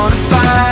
wanna fight.